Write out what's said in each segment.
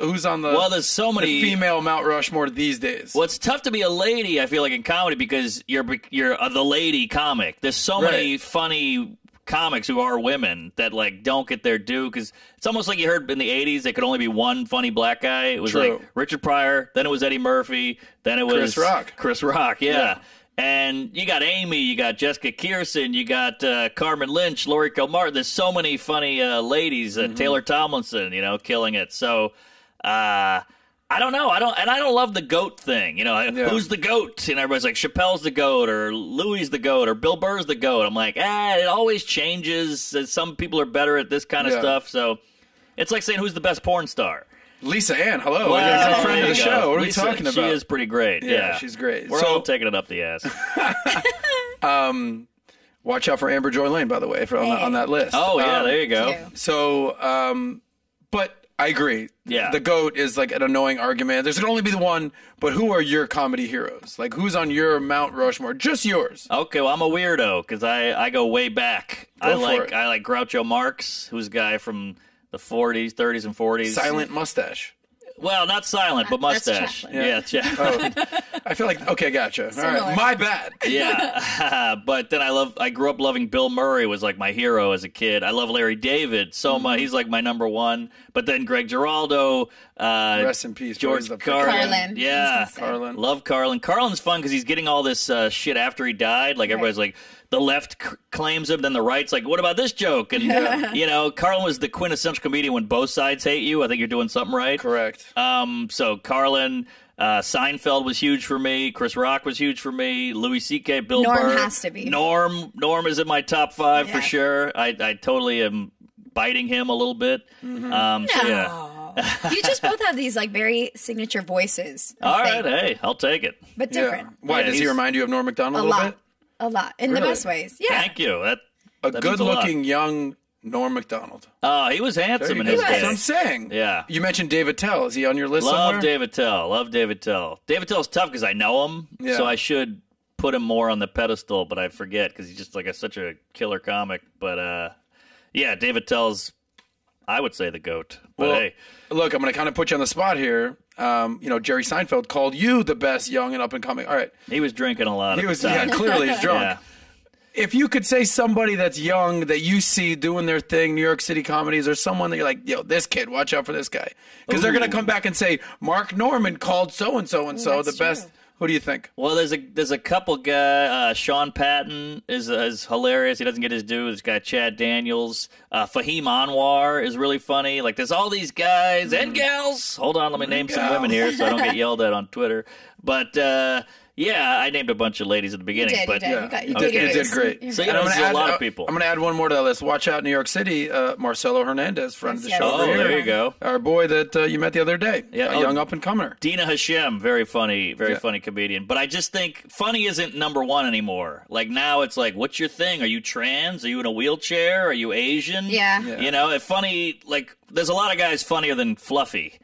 Well, there's so many female Mount Rushmore these days. Well, it's tough to be a lady, I feel like, in comedy, because you're the lady comic. There's so many funny comics who are women that like don't get their due, because it's almost like you heard in the 80s there could only be one funny black guy. It was like Richard Pryor, then it was Eddie Murphy, then it was Chris Rock. Yeah. And you got Amy, you got Jessica Kirson, you got Carmen Lynch, Lori Kilmart. There's so many funny ladies, Taylor Tomlinson, you know, killing it. So I don't know. I don't love the goat thing. You know, who's the goat? And everybody's like, Chappelle's the goat, or Louis the goat, or Bill Burr's the goat. I'm like, ah, it always changes. Some people are better at this kind of stuff. So it's like saying, who's the best porn star? Lisa Ann, hello. Well, a friend of the show. What Lisa, are we talking about? She is pretty great. Yeah, she's great. We're all taking it up the ass. Watch out for Amber Joy Lane, by the way, on that list. Oh, yeah, there you go. So, but I agree. Yeah. The GOAT is like an annoying argument. There's going to only be the one, but who are your comedy heroes? Like, who's on your Mount Rushmore? Just yours. Okay, well, I'm a weirdo because I go way back. I like Groucho Marx, who's a guy from the 40s, 30s, and 40s. Silent mustache. Well, not silent, but mustache. Yeah. I feel like, okay, gotcha. All right, my bad. Yeah. But then I grew up loving Bill Murray, was like my hero as a kid. I love Larry David so much. He's like my number one. But then Greg Giraldo. Rest in peace. George Carlin. Yeah. Carlin. Love Carlin. Carlin's fun because he's getting all this shit after he died. Like everybody's like, the left claims him, then the right's like, what about this joke? And, you know, Carlin was the quintessential comedian when both sides hate you. I think you're doing something right. Correct. So Carlin, Seinfeld was huge for me. Chris Rock was huge for me. Louis C.K., Bill Burr. Norm has to be. Norm is in my top five for sure. I totally am biting him a little bit. So, you just both have these like very signature voices. All right, hey, I'll take it. But different. Yeah. Why, does he remind you of Norm Macdonald a little bit? A lot. In the best ways. Yeah. Thank you. That good-looking young Norm Macdonald. Oh, he was handsome in his day. That's what I'm saying. Yeah. You mentioned David Attell. Is he on your list somewhere? Love David Attell. Love David Attell. David Attell's tough because I know him, so I should put him more on the pedestal, but I forget because he's just like such a killer comic. But, yeah, David Attell's, I would say, the GOAT. But, well, hey. Look, I'm going to kind of put you on the spot here. You know, Jerry Seinfeld called you the best young and up-and-coming. All right. He was drinking a lot at the time. Yeah, clearly he's drunk. Yeah. If you could say somebody that's young that you see doing their thing, New York City comedies, or someone that you're like, yo, this kid, watch out for this guy. Because they're going to come back and say, Mark Normand called so-and-so and so the best. Who do you think? Well, there's a couple guys. Sean Patton is hilarious. He doesn't get his due. This guy Chad Daniels, Fahim Anwar is really funny. Like there's all these guys and gals. Hold on, let me name some women here so I don't get yelled at on Twitter. But yeah, I named a bunch of ladies at the beginning. You did great. So a lot of people. I'm going to add one more to that list. Watch out, New York City. Marcelo Hernandez, friend of the show. Oh, there you go. Our boy that you met the other day. Yeah, a young up-and-comer. Dina Hashem, very funny, very funny comedian. But I just think funny isn't number one anymore. Like now it's like, what's your thing? Are you trans? Are you in a wheelchair? Are you Asian? Yeah. You know, if funny, like there's a lot of guys funnier than Fluffy.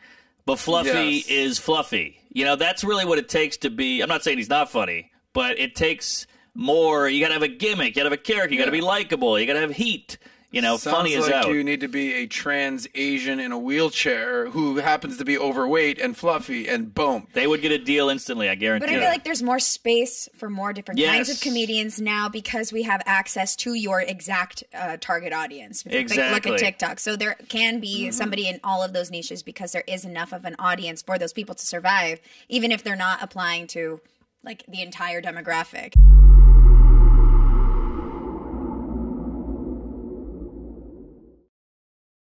But Fluffy is Fluffy. You know, that's really what it takes to be. I'm not saying he's not funny, but it takes more. You got to have a gimmick. You got to have a character. You got to be likable. You got to have heat. You know, funny is out. You need to be a trans Asian in a wheelchair who happens to be overweight and fluffy, and boom. They would get a deal instantly, I guarantee. But I feel like there's more space for more different kinds of comedians now because we have access to your exact target audience. Exactly. Like, look at TikTok. So there can be somebody in all of those niches because there is enough of an audience for those people to survive, even if they're not applying to, like, the entire demographic.